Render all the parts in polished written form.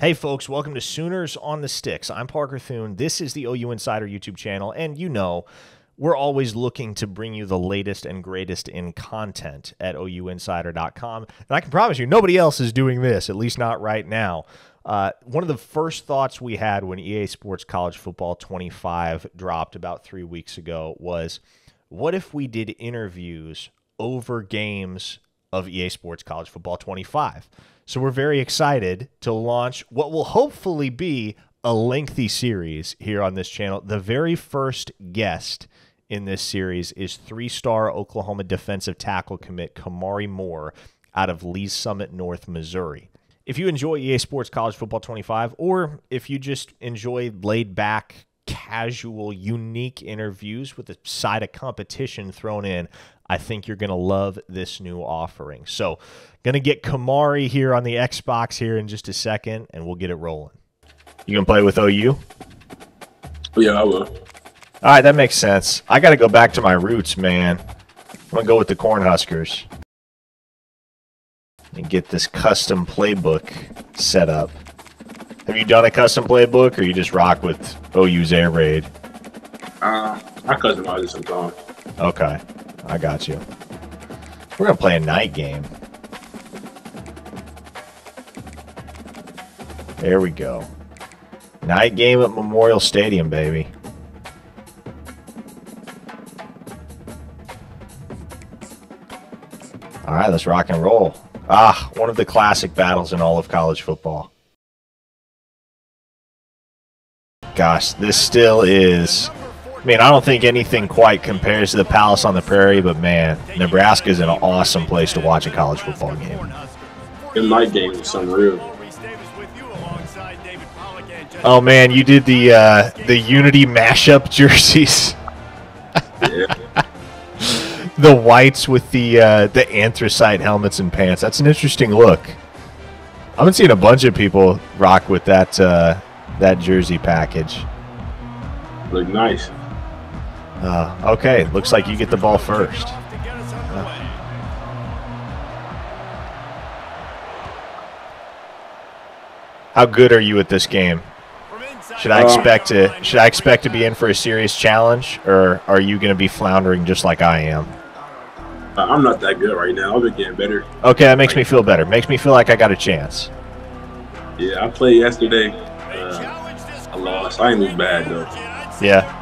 Hey folks, welcome to Sooners on the Sticks. I'm Parker Thune. This is the OU Insider YouTube channel, and you know we're always looking to bring you the latest and greatest in content at OUinsider.com. And I can promise you, nobody else is doing this, at least not right now. One of the first thoughts we had when EA Sports College Football 25 dropped about 3 weeks ago was, what if we did interviews over games of EA Sports College Football 25? So we're very excited to launch what will hopefully be a lengthy series here on this channel. The very first guest in this series is three-star Oklahoma defensive tackle commit Ka'Mori Moore out of Lee's Summit North, Missouri. If you enjoy EA Sports College Football 25, or if you just enjoy laid-back, casual, unique interviews with a side of competition thrown in, I think you're going to love this new offering. So, going to get Ka'Mori here on the Xbox here in just a second, and we'll get it rolling. You going to play with OU? Yeah, I will. All right, that makes sense. I got to go back to my roots, man. I'm going to go with the Cornhuskers and get this custom playbook set up. Have you done a custom playbook, or you just rock with OU's Air Raid? I customize it sometimes. Okay. I got you. We're going to play a night game. There we go. Night game at Memorial Stadium, baby. All right, let's rock and roll. Ah, one of the classic battles in all of college football. Gosh, this still is... I mean, I don't think anything quite compares to the Palace on the Prairie, but man, Nebraska is an awesome place to watch a college football game. In my game, it's unreal. Oh man, you did the Unity mashup jerseys. Yeah. The whites with the anthracite helmets and pants. That's an interesting look. I've been seeing a bunch of people rock with that that jersey package. Look nice. Okay, looks like you get the ball first. How good are you at this game? Should I expect to be in for a serious challenge, or are you going to be floundering just like I am? I'm not that good right now. I've been getting better. Okay, that makes me feel better. Makes me feel like I got a chance. Yeah, I played yesterday. I lost. I ain't even bad though. Yeah.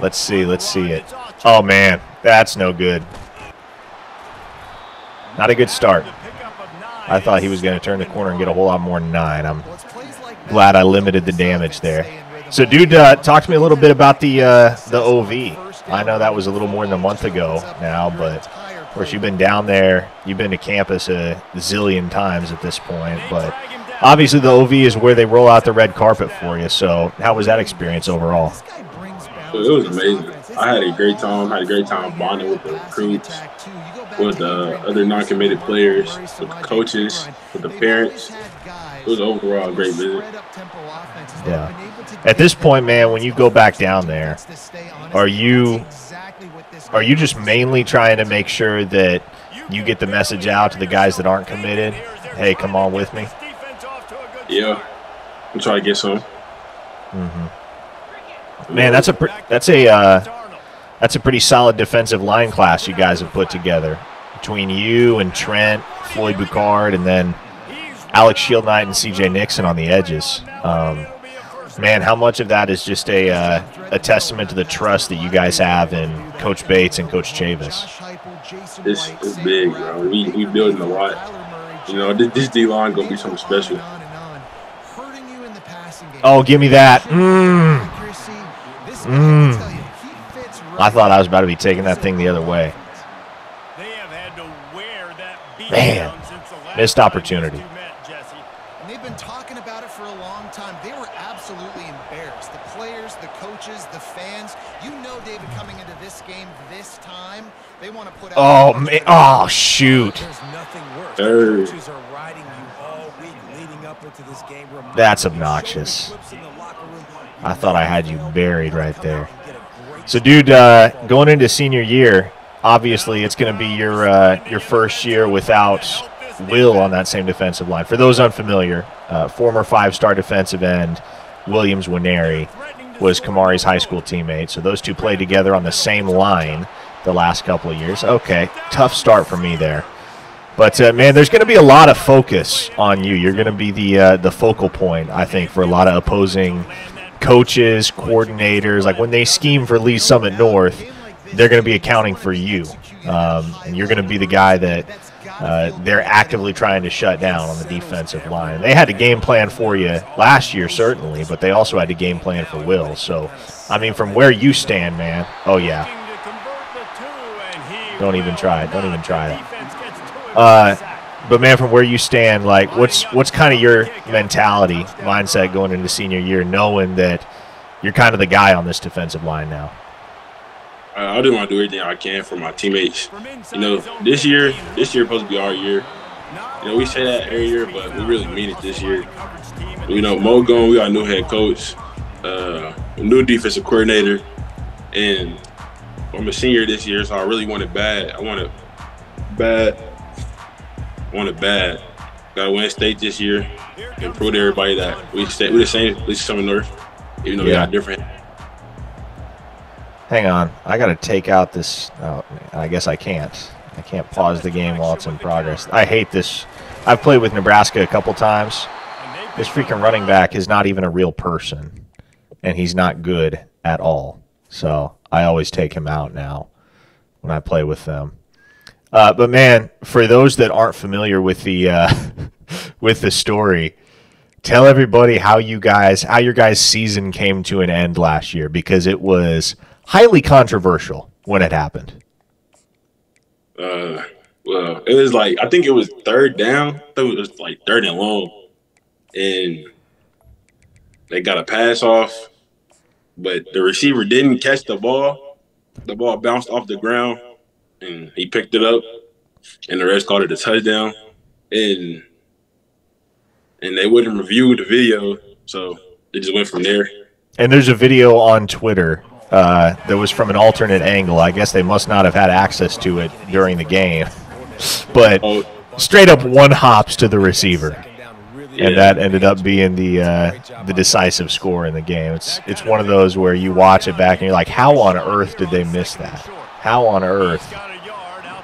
Let's see it. Oh, man, that's no good. Not a good start. I thought he was going to turn the corner and get a whole lot more than 9. I'm glad I limited the damage there. So, dude, talk to me a little bit about the OV. I know that was a little more than a month ago now, but, of course, you've been down there. You've been to campus a zillion times at this point, but obviously the OV is where they roll out the red carpet for you. So how was that experience overall? It was amazing. I had a great time. I had a great time bonding with the recruits, with the other non-committed players, with the coaches, with the parents. It was overall a great visit. Yeah. At this point, man, when you go back down there, are you just mainly trying to make sure that you get the message out to the guys that aren't committed? Hey, come on with me. Yeah. I'm trying to get some. Mm-hmm. Man, that's a pretty solid defensive line class you guys have put together between you and Trent, Floyd Boucard, and then Alex Shieldknight and C.J. Nixon on the edges. Man, how much of that is just a testament to the trust that you guys have in Coach Bates and Coach Chavis? It's big, bro. We building a lot. You know, this D-line gonna be something special. Oh, give me that. Mm. Mm. I thought I was about to be taking that thing the other way. Man, missed opportunity. They've been talking about it for a long time. They were absolutely embarrassed. The players, the coaches, the fans. You know, David, coming into this game this time, they want to put out. Oh, man. Oh, shoot. There's nothing worse. Coaches are riding you all week leading up into this game. That's obnoxious. I thought I had you buried right there. So, dude, going into senior year, obviously it's going to be your first year without will on that same defensive line. For those unfamiliar, former five-star defensive end Williams Nwaneri was Kamari's high school teammate. So those two played together on the same line the last couple of years. Okay, tough start for me there. But, man, there's going to be a lot of focus on you. You're going to be the focal point, I think, for a lot of opposing coaches, coordinators. Like, when they scheme for Lee's Summit North, they're going to be accounting for you. And you're going to be the guy that they're actively trying to shut down on the defensive line. They had a game plan for you last year, certainly, but they also had a game plan for Will. So, I mean, from where you stand, man, oh, yeah. Don't even try it. Don't even try it. But, man, from where you stand, like, what's kind of your mentality, mindset going into senior year, knowing that you're kind of the guy on this defensive line now? I do want to do everything I can for my teammates. You know, this year supposed to be our year. You know, we say that every year, but we really mean it this year. You know, Mo gone, we got a new head coach, new defensive coordinator, and I'm a senior this year, so I really want it bad. I want it bad. Got to win state this year and prove to everybody that we're the same at least Summit North, even though we got different. Hang on. I got to take out this. Oh, I guess I can't. I can't pause the game while it's in progress. I hate this. I've played with Nebraska a couple times. This freaking running back is not even a real person, and he's not good at all. So I always take him out now when I play with them. But, man, for those that aren't familiar with the with the story, tell everybody how your guys' season came to an end last year, because it was highly controversial when it happened. Well, it was like, I think it was third down. I think it was like third and long, and they got a pass off. But the receiver didn't catch the ball. The ball bounced off the ground, and he picked it up, and the refs called it a touchdown. And they wouldn't review the video, so it just went from there. And there's a video on Twitter that was from an alternate angle. I guess they must not have had access to it during the game. But straight up one hops to the receiver. Yeah. And that ended up being the decisive score in the game. It's one of those where you watch it back and you're like, how on earth did they miss that? How on earth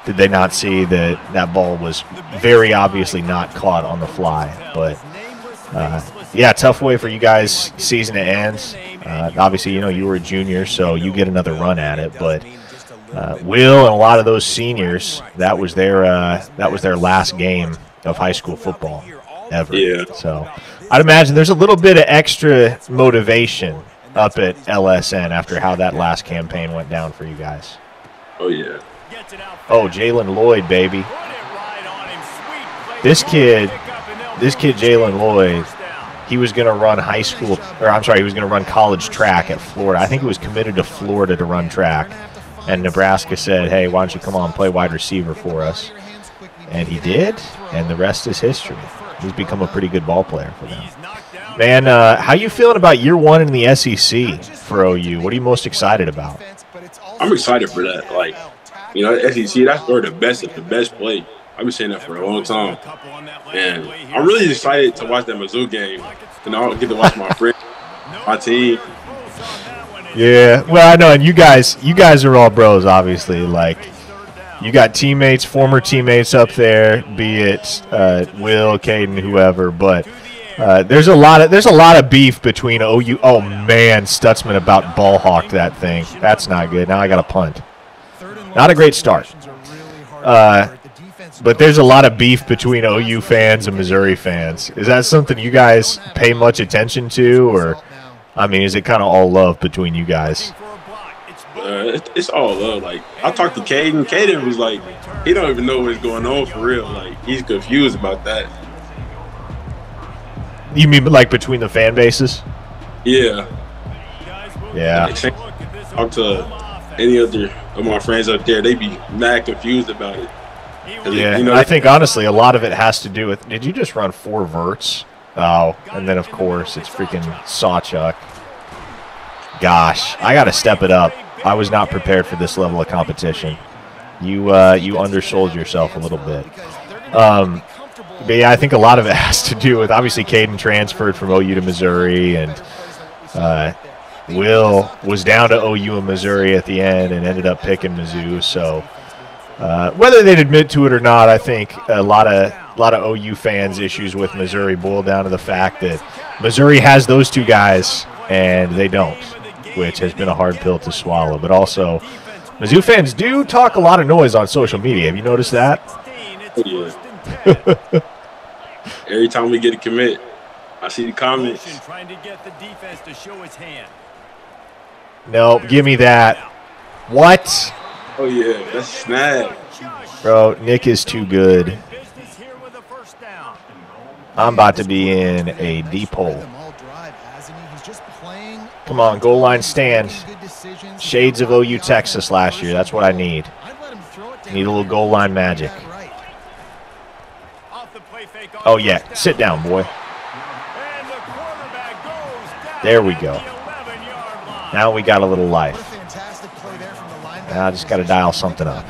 did they not see that that ball was very obviously not caught on the fly? But, yeah, tough way for you guys season to end. Obviously, you know, you were a junior, so you get another run at it. But Will and a lot of those seniors, that was their last game of high school football ever. Yeah. So I'd imagine there's a little bit of extra motivation up at LSN after how that last campaign went down for you guys. Oh, yeah. Oh, Jalen Lloyd, baby. This kid Jalen Lloyd, he was going to run run college track at Florida. I think he was committed to Florida to run track. And Nebraska said, hey, why don't you come on and play wide receiver for us? And he did, and the rest is history. He's become a pretty good ball player for them. Man, how you feeling about year one in the SEC for OU? What are you most excited about? I'm excited for that. Like, you know, SEC, that's where the best of the best play. I've been saying that for a long time. And I'm really excited to watch that Mizzou game. And I'll get to watch my friend, my team. Yeah, well, I know. And you guys are all bros, obviously. Like, you got teammates, former teammates up there, be it Will, Caden, whoever. But there's a lot of beef between OU. Oh man, Stutsman about ball hawked that thing. That's not good. Now I got a punt. Not a great start. But there's a lot of beef between OU fans and Missouri fans. Is that something you guys pay much attention to, or I mean, is it kind of all love between you guys? It's all love. Like, I talked to Caden. Caden was like, he don't even know what's going on for real. Like, he's confused about that. You mean like between the fan bases? Yeah. Yeah. Like, talk to any other of my friends up there. They be mad confused about it. Yeah, you know, I think honestly a lot of it has to do with, did you just run four verts? Oh, and then of course it's freaking Sawchuck. Gosh, I got to step it up. I was not prepared for this level of competition. You undersold yourself a little bit. But yeah, I think a lot of it has to do with, obviously, Caden transferred from OU to Missouri, and Will was down to OU and Missouri at the end and ended up picking Mizzou. So whether they'd admit to it or not, I think a lot of OU fans' issues with Missouri boil down to the fact that Missouri has those two guys and they don't, which has been a hard pill to swallow. But also, Mizzou fans do talk a lot of noise on social media. Have you noticed that? Yeah. Every time we get a commit, I see the comments. Trying to get the defense to show his hand. No, give me that. What? Oh, yeah, that's snag. Bro, Nick is too good. I'm about to be in a deep hole. Come on, goal line stand. Shades of OU Texas last year. That's what I need. Need a little goal line magic. Oh, yeah. Sit down, boy. There we go. Now we got a little life. Now I just got to dial something up.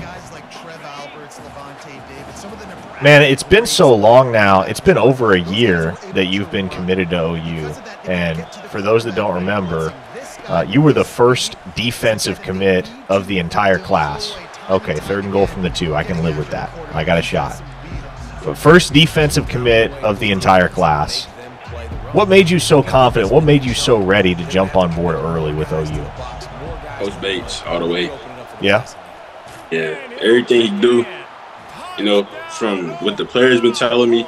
Man, it's been so long now. It's been over a year that you've been committed to OU. And for those that don't remember, you were the first defensive commit of the entire class. Okay, 3rd and goal from the 2. I can live with that. I got a shot. But first defensive commit of the entire class. What made you so confident? What made you so ready to jump on board early with OU? Coach Bates, all the way. Yeah? Yeah, everything he do. You know, from what the players been telling me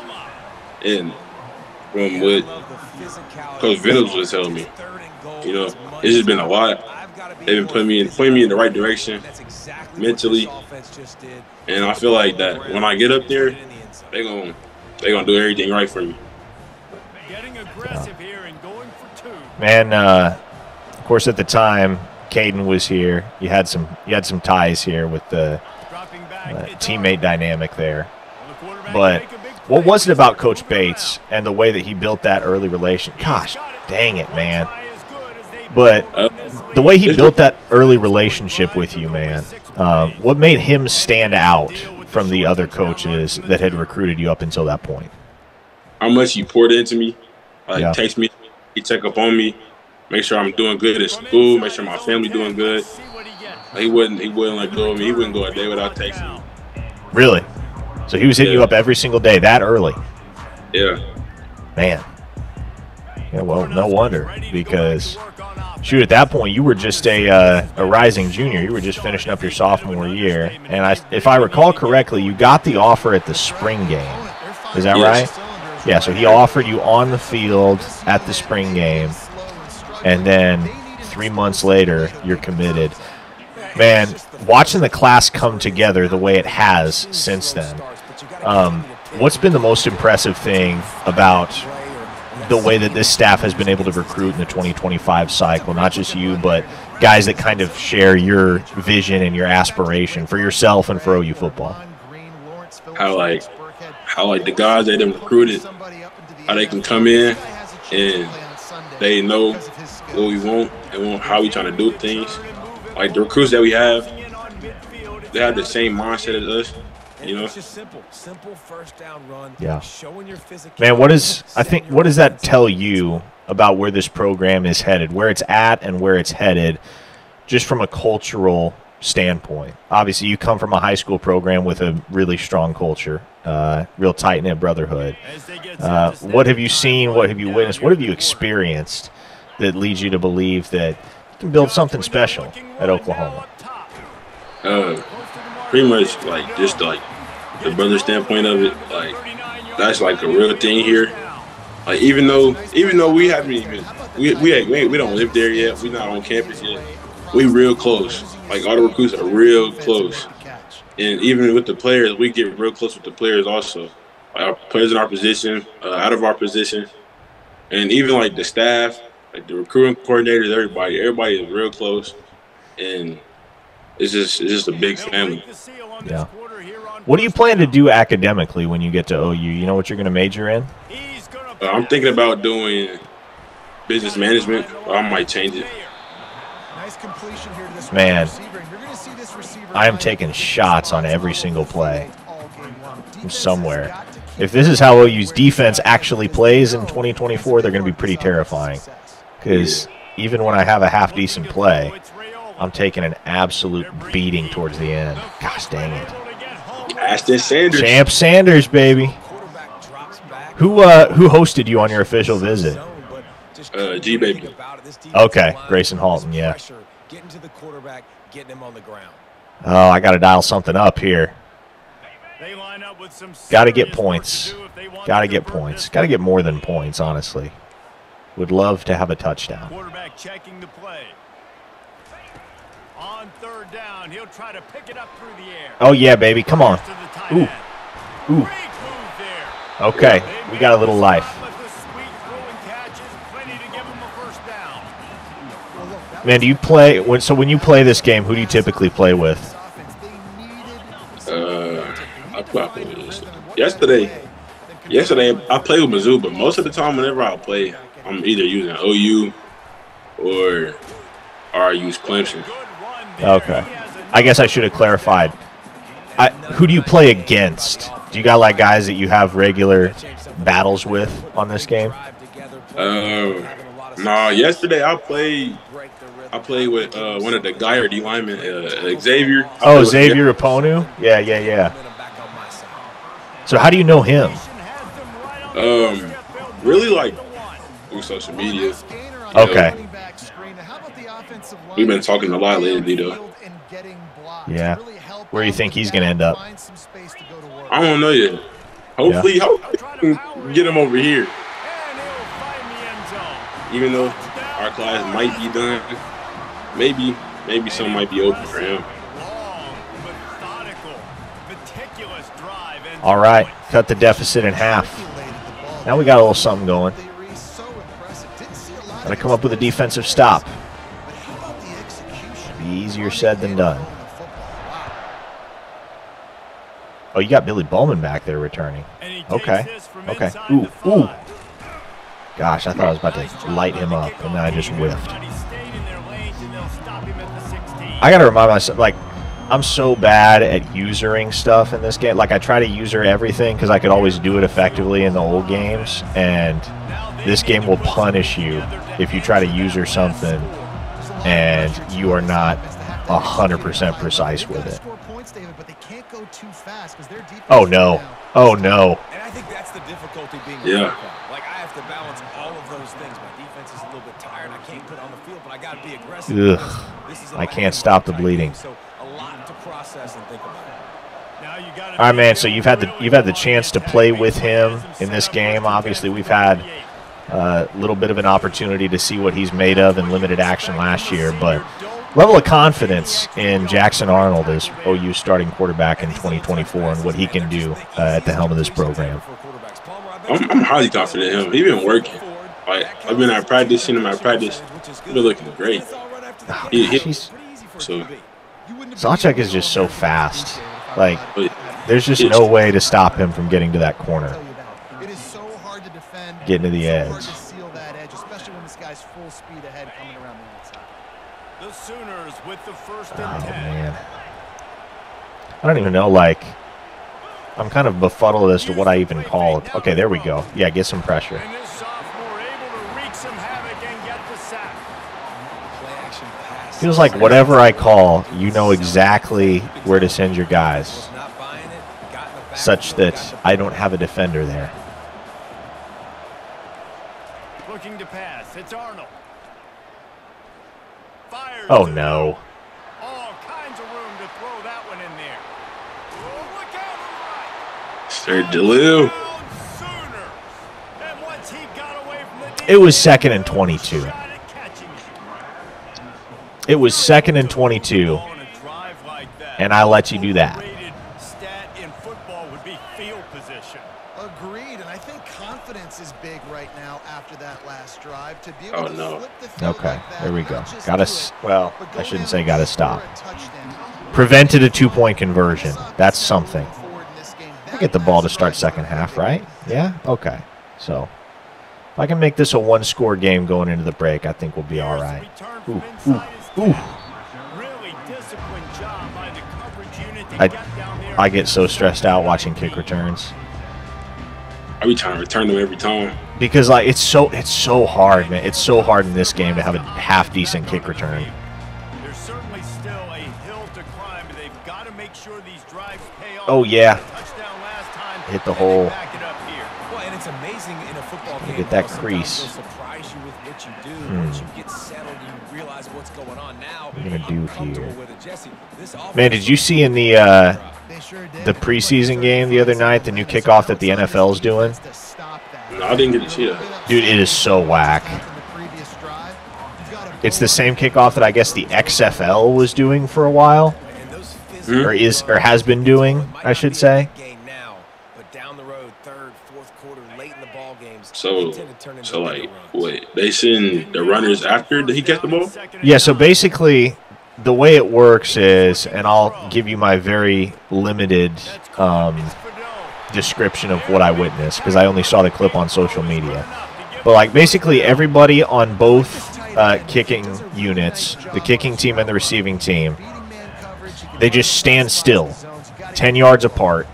and from what Coach Venables was telling me, you know, it's just been a lot. They've been putting me in the right direction mentally. And I feel like that when I get up there, they're gonna do everything right for me. Getting aggressive here and going for 2. Man, of course at the time Caden was here. You had some ties here with the teammate dynamic there. But what was it about Coach Bates and the way that he built that early relation? Gosh, dang it, man. But the way he built that early relationship with you, man, what made him stand out from the other coaches that had recruited you up until that point? How much he poured into me. Yeah. Takes me, he check up on me, make sure I'm doing good at school, make sure my family doing good. He wouldn't let go of me. He wouldn't go a day without texting me. Really? So he was hitting you up every single day that early? Yeah. Man. Yeah, well, no wonder, because, shoot, at that point you were just a rising junior. You were just finishing up your sophomore year. And if I recall correctly, you got the offer at the spring game. Is that right? Yeah, so he offered you on the field at the spring game. And then 3 months later, you're committed. Man, watching the class come together the way it has since then, what's been the most impressive thing about the way that this staff has been able to recruit in the 2025 cycle? Not just you, but guys that kind of share your vision and your aspiration for yourself and for OU football. How the guys that have recruited, how they can come in and they know what we want and how we trying to do things. Like the recruits that we have, they have the same mindset as us, you know. Yeah. Man, what does that tell you about where this program is headed, where it's at and where it's headed, just from a cultural standpoint? Obviously, you come from a high school program with a really strong culture, real tight-knit brotherhood. What have you seen? What have you witnessed? What have you experienced that leads you to believe that can build something special at Oklahoma? Pretty much like just like the brother standpoint of it, like that's like a real thing here. Like even though we haven't even we don't live there yet, we're not on campus yet, we real close. Like all the recruits are real close, and even with the players, we get real close with the players also. Like our players in our position, out of our position, and even like the staff. Like the recruiting coordinators, everybody is real close, and it's just a big family. Yeah. What do you plan to do academically when you get to OU? You know what you're going to major in? I'm thinking about doing business management. I might change it. Man, I am taking shots on every single play from somewhere. if this is how OU's defense actually plays in 2024, they're going to be pretty terrifying. Because even when I have a half-decent play, I'm taking an absolute beating towards the end. Gosh dang it. Ashton Sanders. Champ Sanders, baby. Who hosted you on your official visit? G-Baby. Okay, Grayson Halton, yeah. Getting to the quarterback, getting him on the ground. Oh, I got to dial something up here. Got to get points. Got to get points. Got to get more than points, honestly. Would love to have a touchdown. Quarterback checking the play. On third down, he'll try to pick it up through the air. Oh, yeah, baby. Come on. Ooh. Ooh. Okay, we got a little life. Man, do you play – so when you play this game, who do you typically play with? Yesterday, I played with Mizzou, but most of the time whenever I play, I'm either using OU or I use Clemson. Okay. I guess I should have clarified. Who do you play against? Do you got, like, guys that you have regular battles with on this game? No, yesterday I played with one of the Geyer D linemen, Xavier. Oh, Xavier Aponu? Yeah. So how do you know him? Really, like, through social media. Okay. We've been talking a lot lately, though. Yeah. Where do you think he's going to end up? I don't know yet. Hopefully, yeah. Hopefully can get him over here. Even though our class might be done, maybe some might be open for him. All right, cut the deficit in half. Now we got a little something going. Got to come up with a defensive stop. It'll be easier said than done. Oh, you got Billy Bowman back there returning. Okay, okay. Ooh, ooh. Gosh, I thought I was about to light him up, and then I just whiffed. I got to remind myself, like, I'm so bad at usering stuff in this game. Like, I try to user everything because I could always do it effectively in the old games, and this game will punish you if you try to user something and you are not 100% precise with it. Oh, no. Oh, no. And I think that's the difficulty being to balance all of those things. My defense is a little bit tired. I can't put it on the field, but I got to be aggressive. I can't stop the bleeding. So a lot to process and think about. All right, man, so you've had the chance to play with him in this game. Obviously, we've had a little bit of an opportunity to see what he's made of in limited action last year, but level of confidence in Jackson Arnold as OU starting quarterback in 2024 and what he can do at the helm of this program. I'm highly confident in him. He's been working. Like, I've been at practice, seen him at practice. He's been looking great. Oh, Sawchuk is just so fast. Like, there's just no way to stop him from getting to that corner. Getting to the edge. Oh, man. I don't even know, like... I'm kind of befuddled as to what I even call it. Okay, there we go. Yeah, get some pressure. Feels like whatever I call, you know exactly where to send your guys, such that I don't have a defender there. Looking to pass. It's Arnold. Oh, no. It was second and 22. It was second and 22, and I let you do that. Agreed, and I think confidence is big right now after that last drive to be able to flip the field. Okay, there we go. Got us. Well, I shouldn't say got to stop. Prevented a two-point conversion. That's something. Get the ball to start second half, right? Yeah? Okay. So, if I can make this a one-score game going into the break, I think we'll be all right. Ooh, ooh, ooh. I get so stressed out watching kick returns. I be trying to return them every time. Because like it's so hard, man. It's so hard in this game to have a half decent kick return. There's certainly still a hill to climb, but they've got to make sure these drives pay off. Oh yeah. Hit the hole. Well, and it's amazing in a football game. Get that crease. Surprise you with what you do. Once you get settled, you realize what's going on now. What are you gonna do here? Man, did you see in the preseason game the other night the new kickoff that the NFL's doing? No, I didn't get to see that. Dude, it is so whack. It's the same kickoff that I guess the XFL was doing for a while, or has been doing, I should say. So like, wait, they send the runners after he gets the ball? Yeah. So basically, the way it works is, and I'll give you my very limited description of what I witnessed, because I only saw the clip on social media. But like basically everybody on both kicking units, the kicking team and the receiving team, they just stand still 10 yards apart,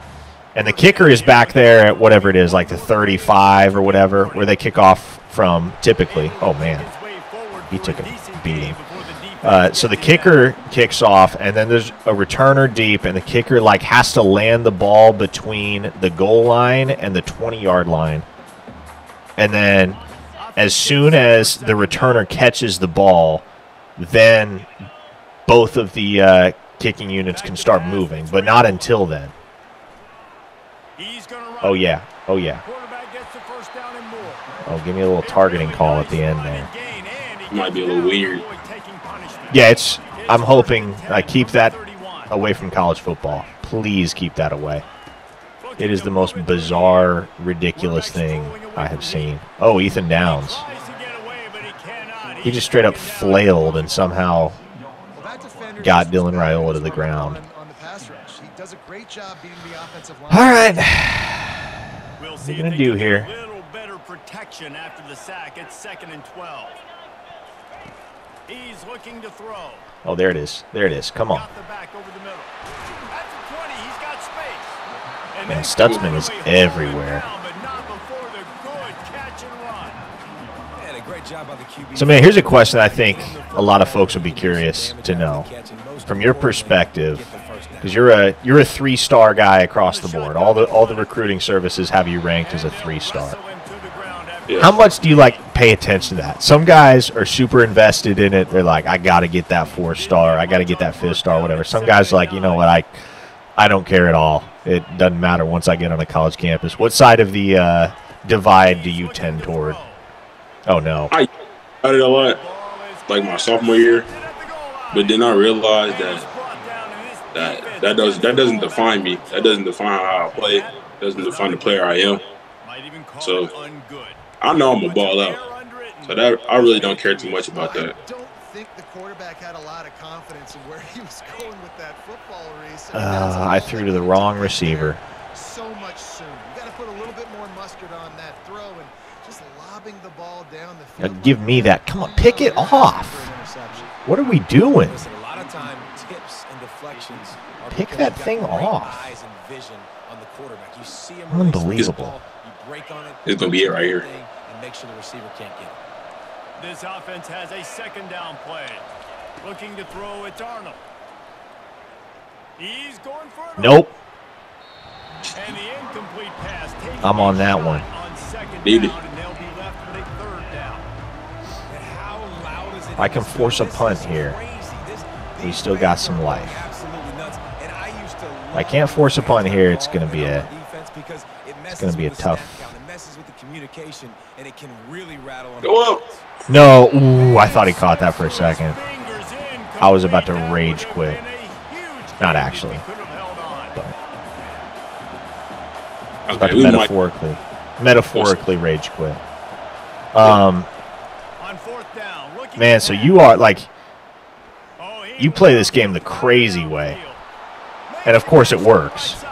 and the kicker is back there at whatever it is, like the 35 or whatever, where they kick off from typically. Oh man, he took a beating. So the kicker kicks off, and then there's a returner deep, and the kicker like has to land the ball between the goal line and the 20-yard line. And then as soon as the returner catches the ball, then both of the kicking units can start moving, but not until then. Oh, yeah. Oh, yeah. Oh, give me a little targeting call at the end there. Might be a little weird. Yeah, it's. I'm hoping I keep that away from college football. Please keep that away. It is the most bizarre, ridiculous thing I have seen. Oh, Ethan Downs. He just straight up flailed and somehow got Dylan Raiola to the ground. All right. What are you going to do here? He's looking to throw. Oh, there it is. There it is. Come on. Man, Stutsman is everywhere. So, man, here's a question I think a lot of folks would be curious to know. From your perspective, because you're a three-star guy across the board. All the recruiting services have you ranked as a three-star. Yeah. How much do you, like, pay attention to that? Some guys are super invested in it. They're like, I got to get that four-star. I got to get that fifth-star, whatever. Some guys are like, you know what, I don't care at all. It doesn't matter once I get on a college campus. What side of the divide do you tend toward? Oh, no. I got it a lot, like, my sophomore year. But then I realized that doesn't define me. That doesn't define how I play. It doesn't define the player I am. So I know I'm a ball out, so that I really don't care too much about that. I don't think the quarterback had a lot of confidence in where he was going with that football race. I threw to the wrong receiver. So much sooner. You got to put a little bit more mustard on that throw and just lobbing the ball down the field. Now give me that. Come on, pick it off. What are we doing? A lot of time tips and deflections. Pick that thing off. Eyes and vision on the quarterback. You see him. Unbelievable. Break on it. It's going to be it right here. And make sure the receiver can't get it. This offense has a second down play. Looking to throw it to Arnold. He's going for it. Nope. And the incomplete pass. I'm on that one. Needed. I can force a punt here. We still got some life. If I can't force a punt here, it's going to be a... It's going to be a tough. Go up. No. Ooh, I thought he caught that for a second. I was about to rage quit. Not actually. But I was about to metaphorically rage quit. Man, so you are like, you play this game the crazy way. And of course it works.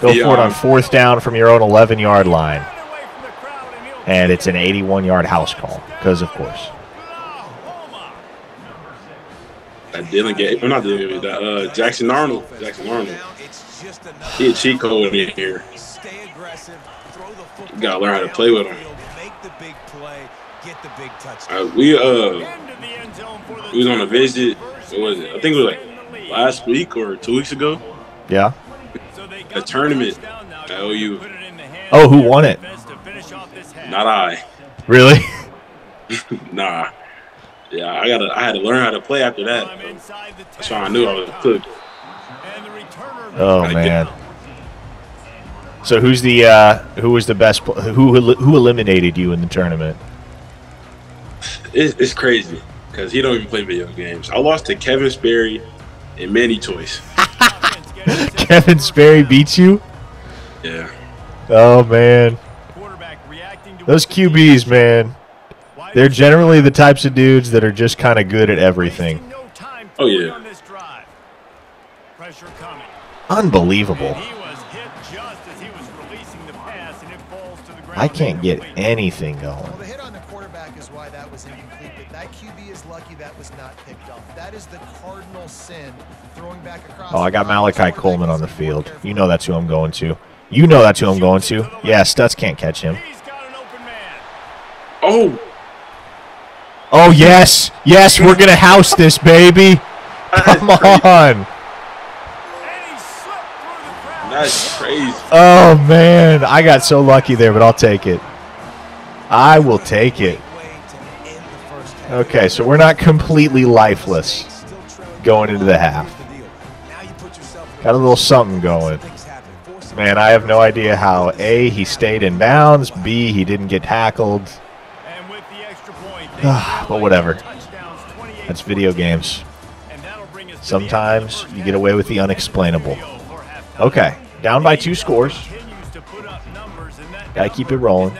Go for it on fourth down from your own 11-yard line. And it's an 81-yard house call, because of course. Jackson Arnold. He a cheat code in here. aggressive, throw the football. Gotta learn how to play with him. Make the big play, get the big touchdown. We was on a visit. What was it? I think it was like last week or 2 weeks ago. Yeah. A tournament at OU. Oh, who won it? Not I. Really? Nah. Yeah, I had to learn how to play after that. That's why I knew I was cooked. Oh man. So who's the who was the best? Who eliminated you in the tournament? It's crazy because he don't even play video games. I lost to Kevin Sperry and Manny Toys. Kevin Sperry beats you? Yeah. Oh man. Those QBs, man. They're generally the types of dudes that are just kind of good at everything. Oh yeah. Unbelievable. I can't get anything going. Well, the hit on the quarterback is why that was incomplete, but that QB is lucky that was not picked up. That is the cardinal sin, throwing back across. Oh, I got Malachi Coleman on the field. You know that's who I'm going to. You know that's who I'm going to. Yeah, Stutz can't catch him. Oh. Oh, yes. Yes, we're going to house this, baby. Come on. That's crazy. Oh, man. I got so lucky there, but I'll take it. I will take it. Okay, so we're not completely lifeless going into the half. Got a little something going. Man, I have no idea how, A, he stayed in bounds, B, he didn't get tackled. But whatever. That's video games. Sometimes you get away with the unexplainable. Okay, down by 2 scores. Gotta keep it rolling.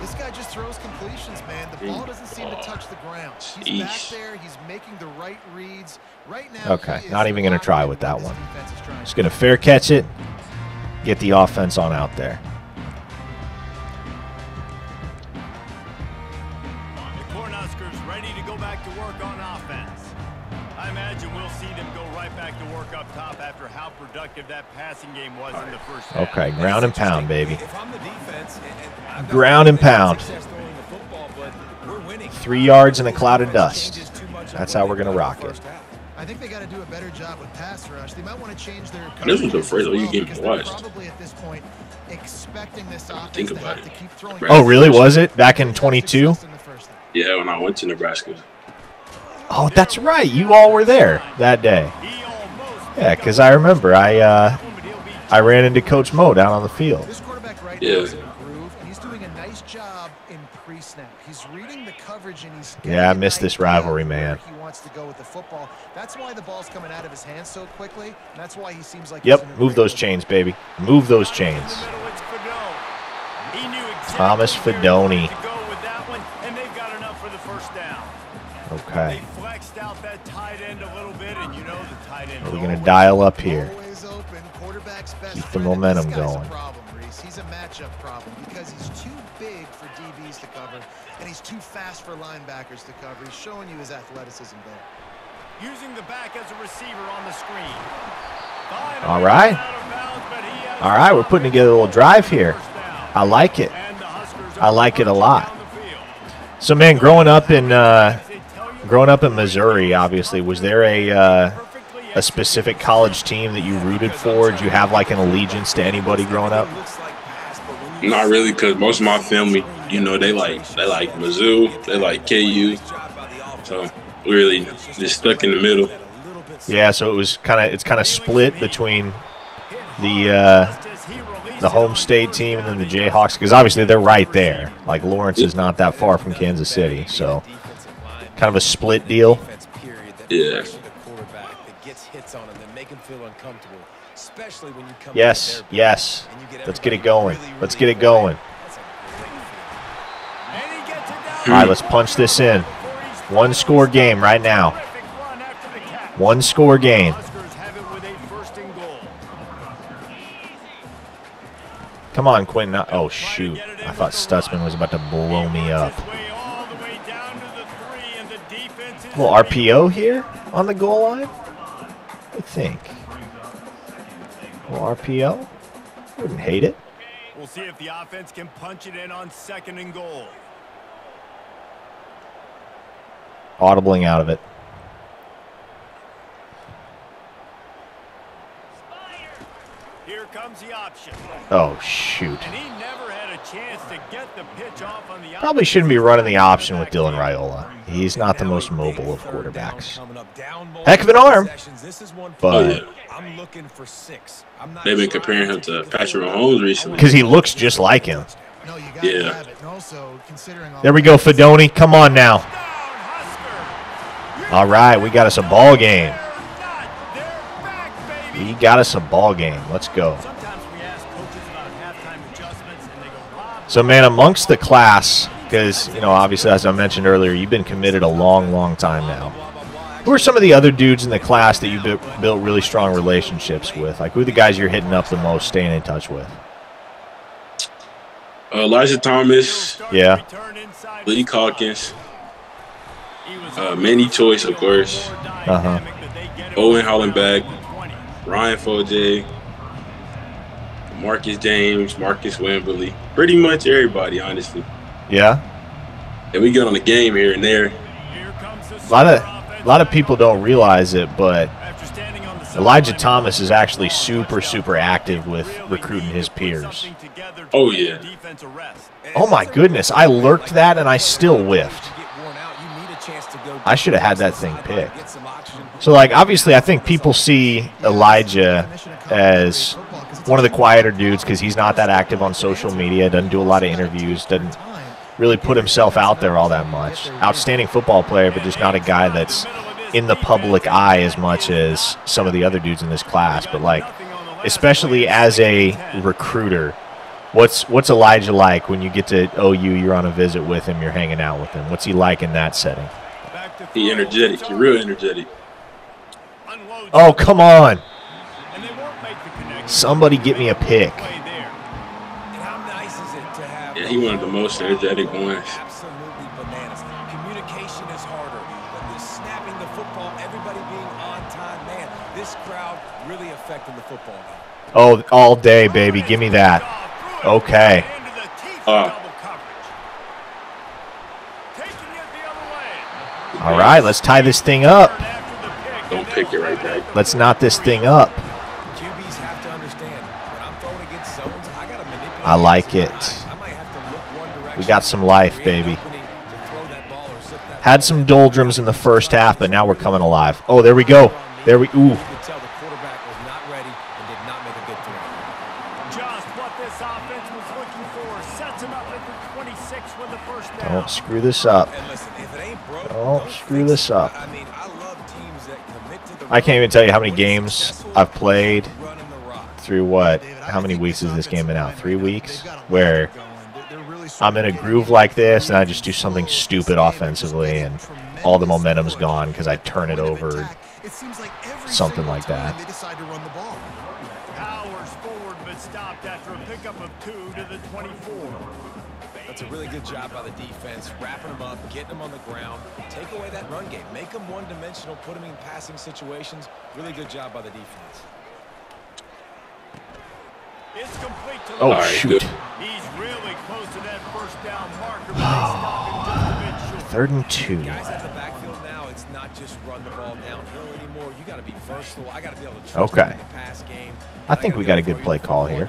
This guy just throws completions, man. The ball doesn't seem to touch the ground. He's back there. He's making the right reads right now. Okay, not even gonna try with that one. Just gonna fair catch it. Get the offense on out there. The Cornhuskers ready to go back to work on offense. I imagine we'll see them go right back to work up top after how productive that passing game was in the first half. Okay, ground and pound, baby. Ground and pound. 3 yards in a cloud of dust. That's how we're going to rock it. I think they got to do a better job with pass rush. They might want to change their. This was the first OU game I watched. Probably at this point expecting this offense think about it. To keep throwing. Oh, really? Was it back in 22? Yeah, when I went to Nebraska. Oh, that's right. You all were there that day. Yeah, because I remember I ran into Coach Mo down on the field. This quarterback right now is in a groove, and he's doing a nice job in pre-snap. He's reading the coverage, and he's getting. Yeah, I miss this rivalry, man. He wants to go with the football. That's why the ball's coming out of his hands so quickly. And that's why he seems like. Yep, move those chains, baby. Move those chains. Thomas Fidone. Okay. Are we going to dial up here? Keep the momentum going. He's a matchup problem because he's too big for DBs to cover, and he's too fast for linebackers to cover. He's showing you his athleticism there. Using the back as a receiver on the screen. All right. All right, we're putting together a little drive here. I like it. I like it a lot. So, man, growing up in Missouri, obviously, was there a specific college team that you rooted for? Did you have, like, an allegiance to anybody growing up? Not really, because most of my family, you know, they like Mizzou, they like KU. So really just stuck in the middle. Yeah, so it was kind of split between the home state team and then the Jayhawks, because obviously they're right there. Like, Lawrence is not that far from Kansas City, so kind of a split deal. Yeah. Yes, yes. Let's get it going. Let's get it going. All right, let's punch this in. 1-score game right now. 1-score game. Come on, Quentin. Oh, shoot. I thought Stutsman was about to blow me up. A little RPO here on the goal line, I think. A little RPO. Wouldn't hate it. We'll see if the offense can punch it in on 2nd and goal. Audibling out of it. Here comes the option. Oh, shoot. And he never had a chance to get the pitch off on the Probably shouldn't be running the option with Dylan Raiola. He's not the most mobile of quarterbacks. Heck of an arm. But I'm looking for 6. They've been comparing him to Patrick Mahomes recently. Because he looks just like him. Yeah. There we go, Fidone. Come on now. All right, we got us a ball game. He got us a ball game. Let's go. So, man, amongst the class, because, you know, obviously, as I mentioned earlier, you've been committed a long, long time now. Who are some of the other dudes in the class that you've built really strong relationships with? Like, who are the guys you're hitting up the most, staying in touch with? Elijah Thomas. Yeah. Lee Calkins. Manny Toys, of course. Owen Hollenbeck. Ryan Foje, Marcus James, Marcus Wembley, pretty much everybody, honestly. Yeah. And we get on the game here and there. A lot of people don't realize it, but Elijah Thomas is actually super, super active with recruiting his peers. Oh, yeah. Oh, my goodness. I lurked that, and I still whiffed. I should have had that thing picked. So, like, obviously, I think people see Elijah as one of the quieter dudes because he's not that active on social media, doesn't do a lot of interviews, doesn't really put himself out there all that much. Outstanding football player, but just not a guy that's in the public eye as much as some of the other dudes in this class. But, like, especially as a recruiter, what's Elijah like when you get to OU, you're on a visit with him, you're hanging out with him? What's he like in that setting? He's energetic. He's real energetic. Oh, come on. Somebody get me a pick. Yeah, he wanted the most energetic ones. Absolutely bananas. Communication is harder. But this snapping the football, everybody being on time, man, this crowd really affecting the football game. Oh, all day, baby. Give me that. Okay. All right, let's tie this thing up. Don't pick it right back. Let's knot this thing up. QBs have to understand when I'm throwing against zones, I got to manipulate. I like it. We got some life, baby. Had some doldrums in the first half, but now we're coming alive. Oh, there we go. There we ooh. Don't screw this up. Don't screw this up. I can't even tell you how many games I've played through what? How many weeks has this game been out? 3 weeks? Where I'm in a groove like this and I just do something stupid offensively and all the momentum's gone because I turn it over. Something like that. Powers forward but stopped after a pickup of 2 to the 24. It's a really good job by the defense, wrapping them up, getting them on the ground, take away that run game, make them one-dimensional, put them in passing situations. Really good job by the defense. It's complete to oh, shoot. He's really close to that first down marker. Oh, 3rd and 2. Guys at the backfield now, it's not just run the ball downhill anymore. You got to be versatile. I got to be able to okay. The pass game. I think we got a good play call here.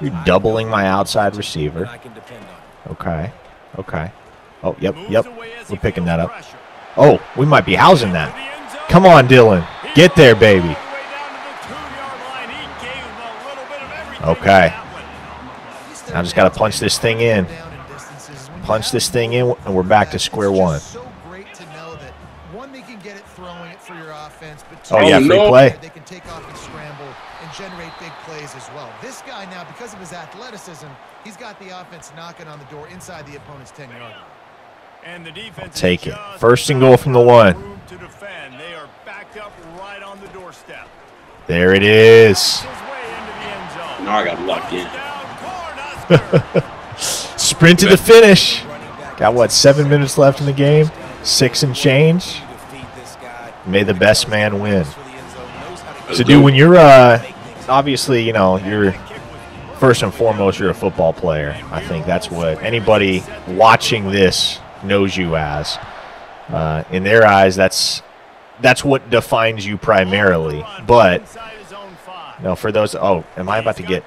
You're doubling my outside receiver. Okay. Okay. Oh, yep, yep. We're picking that up. Oh, we might be housing that. Come on, Dylan. Get there, baby. Okay. Now I just got to punch this thing in. Punch this thing in, and we're back to square one. Oh, yeah, free play. They can take off and scramble and generate big plays as well. This guy now, because of his athleticism, he's got the offense knocking on the door inside the opponent's 10-yard line. And the defense take it. 1st and goal from the 1. To defend. They are backed up right on the doorstep. There it is. Now I got lucky. Sprint to the finish. Got, what, 7 minutes left in the game? 6 and change. May the best man win. So, dude, when you're obviously, you know, you're first and foremost, you're a football player. I think that's what anybody watching this knows you as. In their eyes, that's what defines you primarily. But no, for those, oh, am I about to get?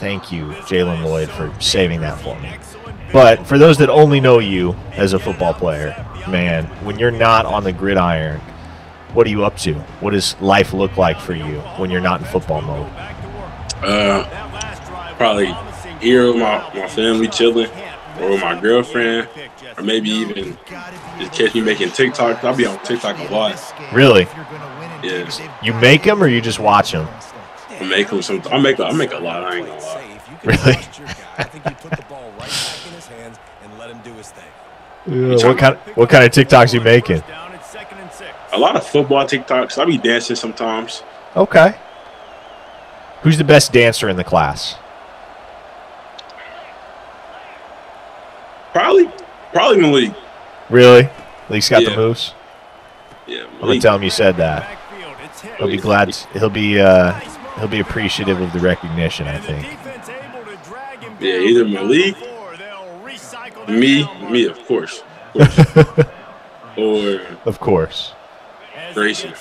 Thank you, Jalen Lloyd, for saving that for me. But for those that only know you as a football player, man, when you're not on the gridiron, what are you up to? What does life look like for you when you're not in football mode? Probably here with my family chilling, or with my girlfriend, or maybe even just catch me making TikToks. I'll be on TikTok a lot. Really? Yeah. You make them, or you just watch them? I make them sometimes. I make a lot. I ain't gonna lie. Really? Yeah, what kind of TikToks you making? A lot of football TikToks. I be dancing sometimes. Okay. Who's the best dancer in the class? Probably Malik. Really? Malik's got the moves. Yeah. Malik. I'm gonna tell him you said that. He'll be glad. He'll be appreciative of the recognition, I think. Yeah, either Malik, me of course, or of course, Grayson.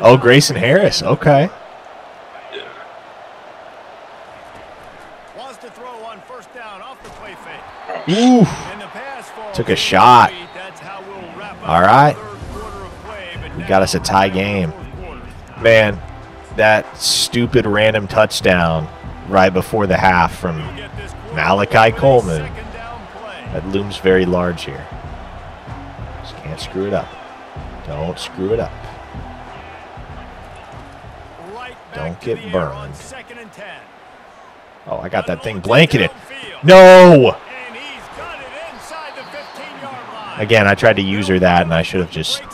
Oh, Grayson Harris. Okay. Yeah. Wants to throw on first down off the play fake. Ooh. Took a shot. All right. We got us a tie game. Man, that stupid random touchdown right before the half from Malachi Coleman. That looms very large here. Just can't screw it up. Don't screw it up. Don't get burned. Oh, I got that thing blanketed. No! Again, I tried to user that, and I should have just let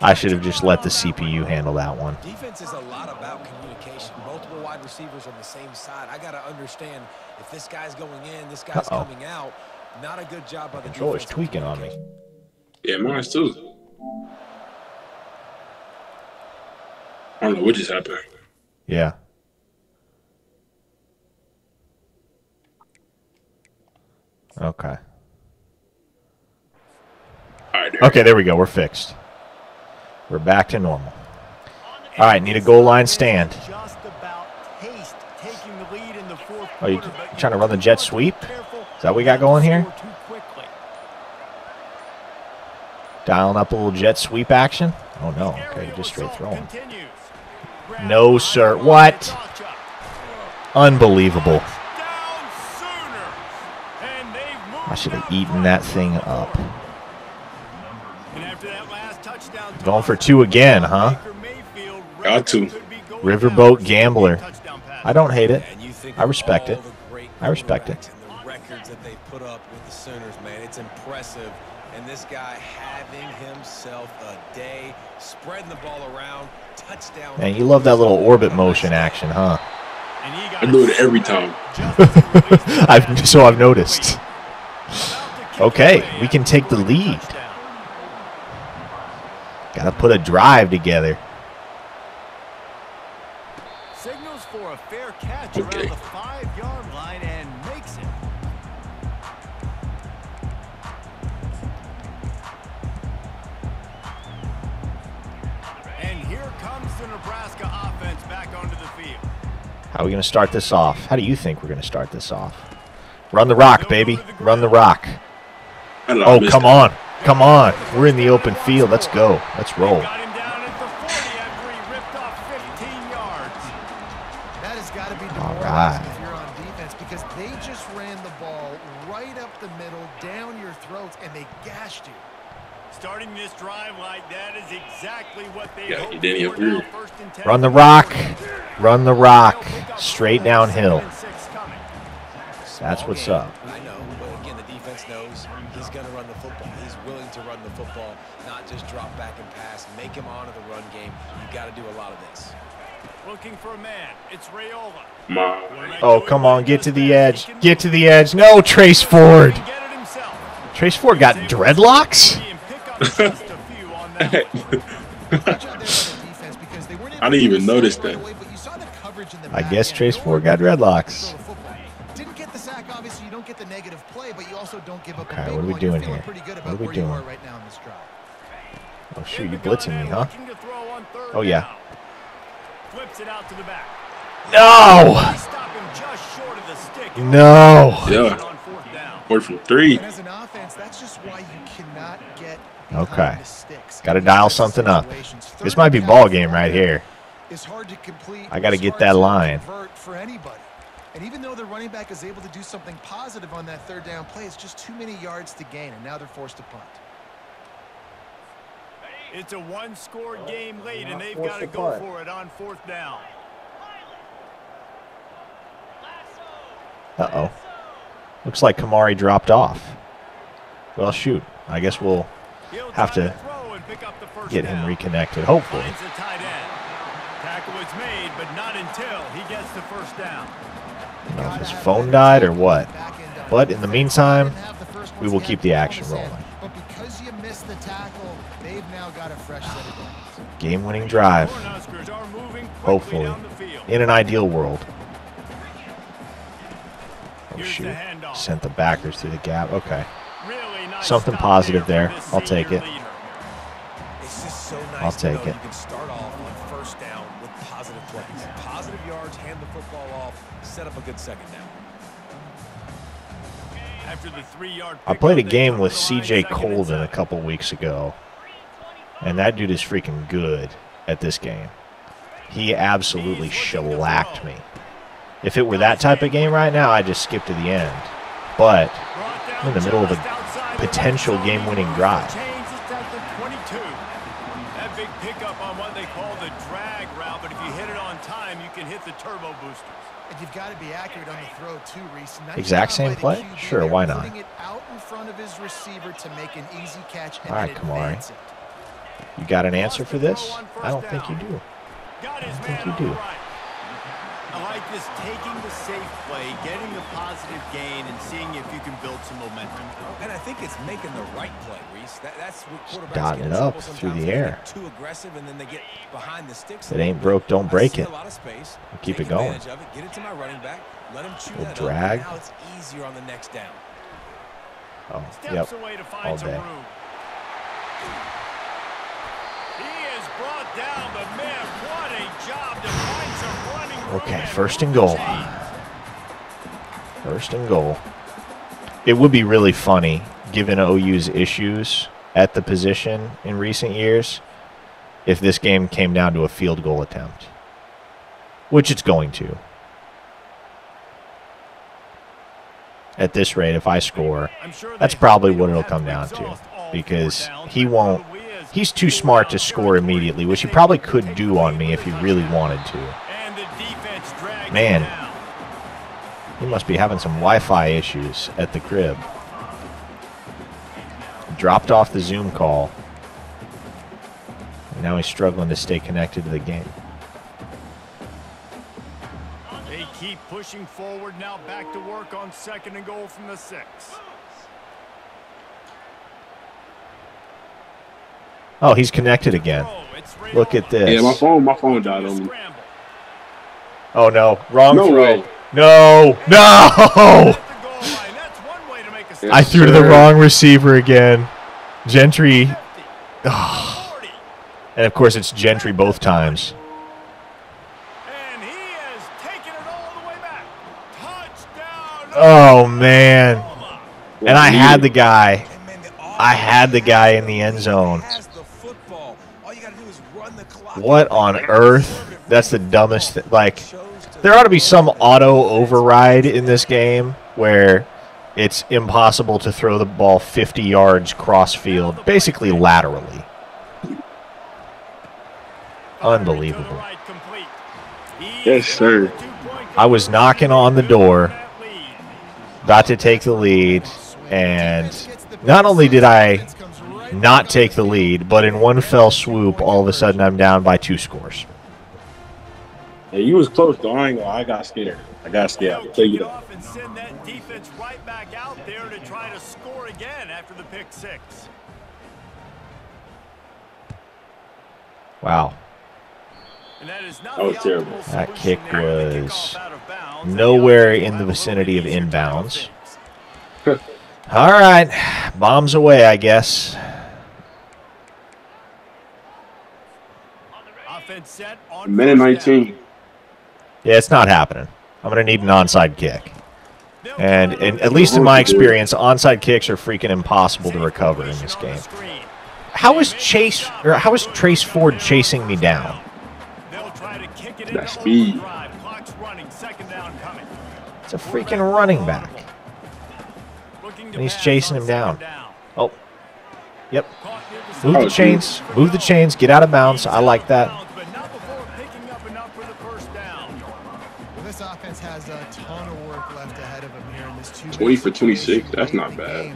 the CPU handle that one. Defense is a lot about communication. Multiple wide receivers on the same side. I got to understand if this guy's going in, this guy's coming out. Not a good job by the defense. Tweaking on me. Yeah, mine's too. I don't know what just happened. Yeah. Okay. All right, okay, there we go. We're fixed. We're back to normal. All right, need a goal line stand. Oh, you trying to run the jet sweep? Is that what we got going here? Dialing up a little jet sweep action? Oh, no. Okay, just straight throwing. No, sir. What? Unbelievable. I should have eaten that thing up. Going for two again, huh? Got to. Riverboat Gambler. I don't hate it. I respect it. I respect it. The records that they put up with the Sooners, man, it's impressive. And this guy having himself a day, spreading the ball around, touchdown. Man, you love that little orbit motion action, huh? I do it every time. So I've noticed. Okay, we can take the lead. Gotta put a drive together. Signals for a fair catch around the 5-yard line and makes it. And here comes the Nebraska offense back onto the field. How are we gonna start this off? How do you think we're gonna start this off? Run the rock, baby. Run the rock. Oh, come on. Come on, we're in the open field. Let's go. Let's roll. All right. If you're on defense, because they just ran the ball right up the middle, down your throats, and they gashed you. Starting this drive like that is exactly what they hoped for. Run the rock. Run the rock. Straight downhill. That's what's up. Football, not just drop back and pass, make him honor the run game. You got to do a lot of this. Looking for a man. It's Raiola. Oh, come on, get to the edge. Get to the edge. No, Trace Ford. Trace Ford got dreadlocks? I didn't even notice that. I guess Trace Ford got dreadlocks. Didn't get the sack, obviously. You don't get the negative play, but you also don't give up. All right, what are we doing here? What are we doing right now in this drive? Oh shoot, you blitzing me, huh? Oh yeah. Flips it out to the back. No! No! Yeah. 4 from 3. Okay. Got to dial something up. This might be ball game right here. I got to get that line. And even though the running back is able to do something positive on that third down play, it's just too many yards to gain, and now they're forced to punt. It's a one-score game late, and they've got to go for it on 4th down. Uh-oh. Looks like Ka'Mori dropped off. Well, shoot. I guess we'll have to get him reconnected, hopefully. Tackle was made, but not until he gets the 1st down. I don't know if his phone died or what. But in the meantime, we will keep the action rolling. But because you missed the tackle, they've now got a fresh set of downs. Game-winning drive. Hopefully. In an ideal world. Oh, shoot. Sent the backers through the gap. Okay. Something positive there. I'll take it. I'll take it. Positive yards, hand the football off, set up a good 2nd down. I played a game with CJ Colden a couple weeks ago, and that dude is freaking good at this game. He absolutely shellacked me. If it were that type of game right now, I'd just skip to the end. But I'm in the middle of a potential game-winning drive. That big pickup on what they call the drag route, but if you hit it on time, you can hit the turbo boosters. And you've got to be accurate on the throw too, Reese. Exact same play? Sure, why not? Putting it out in front of his receiver to make an easy catch. All right, Ka'Mori. You got an answer for this? I don't think you do. I don't think you do. I like this, taking the safe play, getting the positive gain, and seeing if you can build some momentum. And I think it's making the right play, Reese. That's what quarterbacks dotting it up through the air. Too aggressive, and then they get behind the sticks. It ain't broke, don't break it. Keep it going. Get it to my running back. Let him chew that drag. Now it's easier on the next down. Oh, yep. All day. He is brought down, but man, what a job to find some running. Okay, 1st and goal. 1st and goal. It would be really funny, given OU's issues at the position in recent years, if this game came down to a field goal attempt, which it's going to. At this rate, if I score, that's probably what it'll come down to, because he won't. He's too smart to score immediately, which he probably could do on me if he really wanted to. Man, he must be having some Wi-Fi issues at the crib. Dropped off the Zoom call. And now he's struggling to stay connected to the game. They keep pushing forward, now back to work on 2nd and goal from the 6. Oh, he's connected again. Look at this. Yeah, my phone died on me. Oh no, wrong throw. No, no! I threw to the wrong receiver again. Gentry. Oh. And of course, it's Gentry both times. Oh man. And I had the guy in the end zone. What on earth? That's the dumbest thing. Like, there ought to be some auto override in this game where it's impossible to throw the ball 50 yards cross field, basically laterally. Unbelievable. Yes, sir. I was knocking on the door, about to take the lead, and not only did I not take the lead, but in one fell swoop, all of a sudden I'm down by 2 scores. Yeah, you was close, though. I got scared. I got scared. I'll tell you that. And send that defense right back out there to try to score again after the pick 6. Wow. That was terrible. That kick was nowhere in the vicinity of inbounds. All right, bombs away, I guess. Minute 19. Yeah, it's not happening. I'm going to need an onside kick. And at least in my experience, onside kicks are freaking impossible to recover in this game. How is Trace Ford chasing me down? That speed. It's a freaking running back. And he's chasing him down. Oh. Yep. Move the chains. Move the chains. Get out of bounds. I like that. Has a ton of work left ahead of him here in this 20 for 26. That's not bad.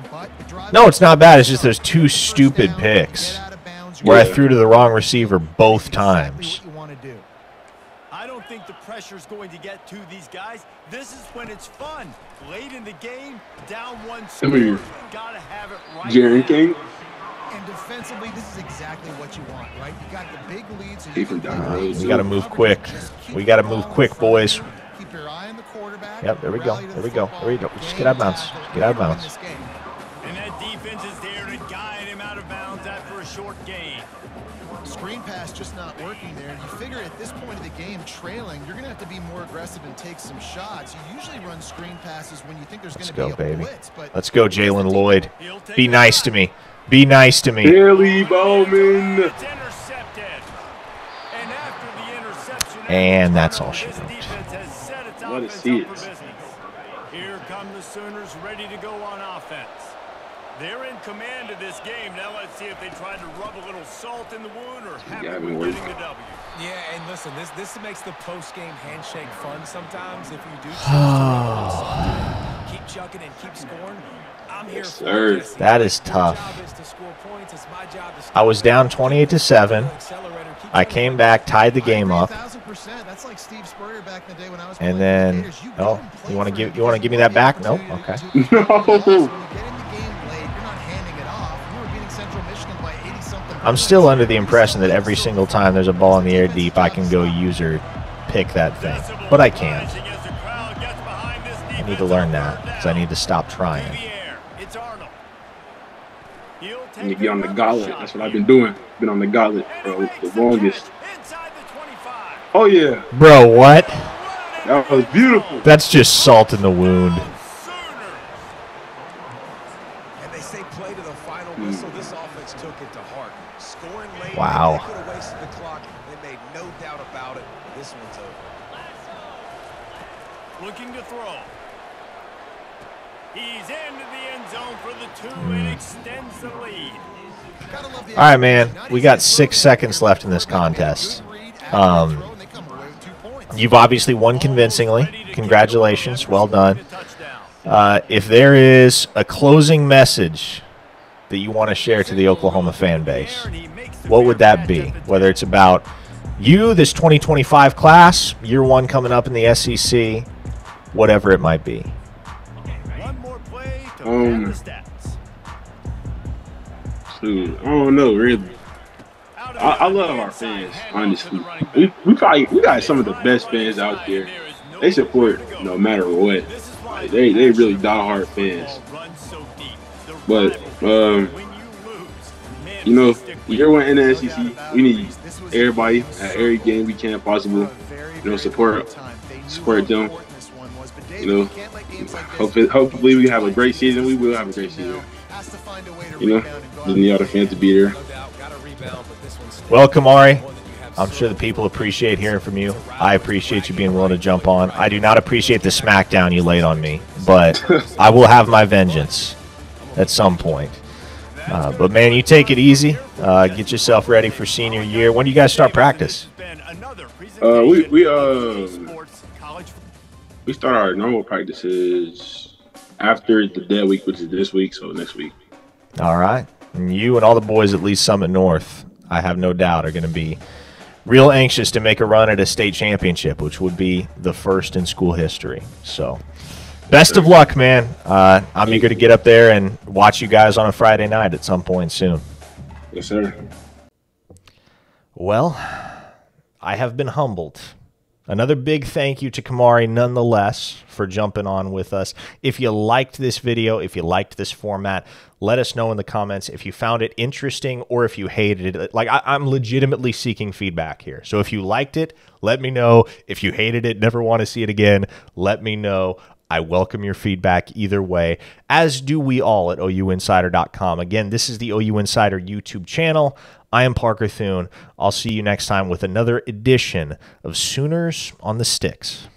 No, it's not bad. It's just there's two stupid picks where I threw to the wrong receiver both times. I don't think the pressure's going to get to these guys. This is when it's fun. Late in the game, down one score. Gotta have it right. Jaren King. And defensively, this is exactly what you want, right? You got the big leads. We got to move quick. We got to move quick, boys. Yep, there we go. There we go. There we go. Just get out of bounds. Just get out of bounds. And that defense is there to guide him out of bounds after a short game. Screen pass just not working there. You figure at this point of the game, trailing, you're going to have to be more aggressive and take some shots. You usually run screen passes when you think there's going to be a blitz. Let's go, Jalen Lloyd. Be nice to me. Be nice to me. Billy Bowman. And that's all she wrote. What a seat. Here come the Sooners ready to go on offense. They're in command of this game. Now let's see if they try to rub a little salt in the wound or have it getting a W. Yeah, and listen, this makes the post-game handshake fun sometimes if you do keep chucking and keep scoring. I'm here for it. That is tough. I was down 28-7. I came back, tied the game up. That's like Steve Spurrier back in the day when I was and then Raiders, you want to give me that back? No. Okay. No. I'm still under the impression that every single time there's a ball in the air deep, I can go user pick that thing, but I can't. I need to learn that because I need to stop trying. I need to get on the gauntlet. That's what I've been doing. Been on the gauntlet for the longest. Oh, yeah. Bro, what? That was beautiful. That's just salt in the wound. And they say play to the final whistle. This offense took it to heart. Scoring late. Wow. They could have wasted the clock. They made no doubt about it. This one's over. Looking to throw. He's into the end zone for the two and extends the lead. All right, man. We got 6 seconds left in this contest. You've obviously won convincingly. Congratulations. Well done. If there is a closing message that you want to share to the Oklahoma fan base, what would that be? Whether it's about you, this 2025 class, year one coming up in the SEC, whatever it might be. Dude, I don't know, really. I love our fans, honestly. We got some of the best fans out there. They support no matter what. Like, they really diehard fans. But you know, year one in the SEC, we need everybody at every game we can possible. You know, support them. You know, hopefully we have a great season. We will have a great season. You know, we need all the fans to be there. Well, Ka'Mori, I'm sure the people appreciate hearing from you. I appreciate you being willing to jump on. I do not appreciate the smackdown you laid on me, but I will have my vengeance at some point. But, man, you take it easy. Get yourself ready for senior year. When do you guys start practice? We start our normal practices after the dead week, which is this week, so next week. All right. And you and all the boys at Lee's Summit North, I have no doubt, are going to be real anxious to make a run at a state championship, which would be the first in school history. So best of luck, man. I'm eager to get up there and watch you guys on a Friday night at some point soon. Yes, sir. Well, I have been humbled. Another big thank you to Ka'Mori, nonetheless, for jumping on with us. If you liked this video, if you liked this format, let us know in the comments if you found it interesting or if you hated it. Like, I'm legitimately seeking feedback here. So if you liked it, let me know. If you hated it, never want to see it again, let me know. I welcome your feedback either way, as do we all at OUinsider.com. Again, this is the OU Insider YouTube channel. I am Parker Thune. I'll see you next time with another edition of Sooners on the Sticks.